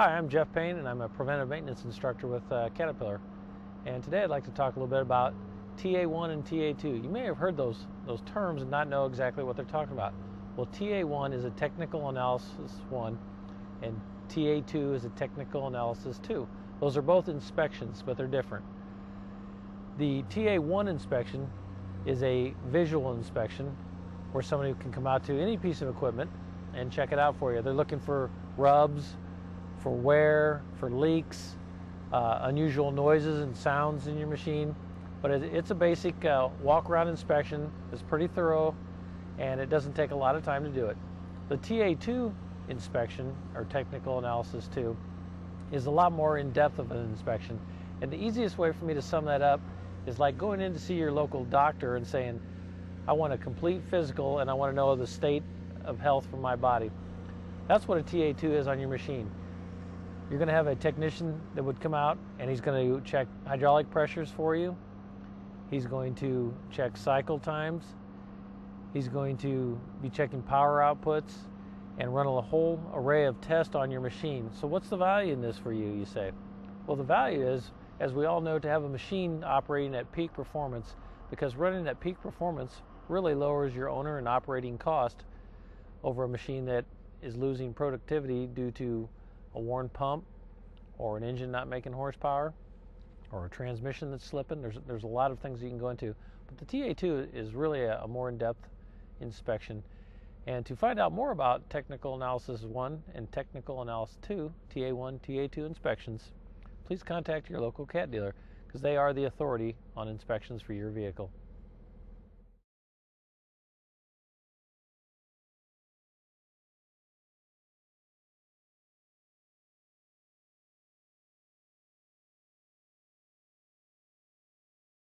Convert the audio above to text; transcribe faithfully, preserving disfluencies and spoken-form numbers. Hi, I'm Jeff Payne and I'm a preventive maintenance instructor with uh, Caterpillar, and today I'd like to talk a little bit about T A one and T A two. You may have heard those, those terms and not know exactly what they're talking about. Well, T A one is a technical analysis one and T A two is a technical analysis two. Those are both inspections, but they're different. The T A one inspection is a visual inspection where somebody can come out to any piece of equipment and check it out for you. They're looking for rubs, for wear, for leaks, uh, unusual noises and sounds in your machine. But it, it's a basic uh, walk-around inspection. It's pretty thorough, and it doesn't take a lot of time to do it. The T A two inspection, or technical analysis two, is a lot more in-depth of an inspection. And the easiest way for me to sum that up is like going in to see your local doctor and saying, I want a complete physical and I want to know the state of health for my body. That's what a T A two is on your machine. You're going to have a technician that would come out and he's going to check hydraulic pressures for you. He's going to check cycle times. He's going to be checking power outputs and run a whole array of tests on your machine. So what's the value in this for you, you say? Well, the value is, as we all know, to have a machine operating at peak performance, because running at peak performance really lowers your owner and operating cost over a machine that is losing productivity due to a worn pump, or an engine not making horsepower, or a transmission that's slipping. There's, there's a lot of things you can go into. But the T A two is really a, a more in-depth inspection. And to find out more about Technical Analysis one and Technical Analysis two, T A one, T A two inspections, please contact your local C A T dealer, because they are the authority on inspections for your vehicle.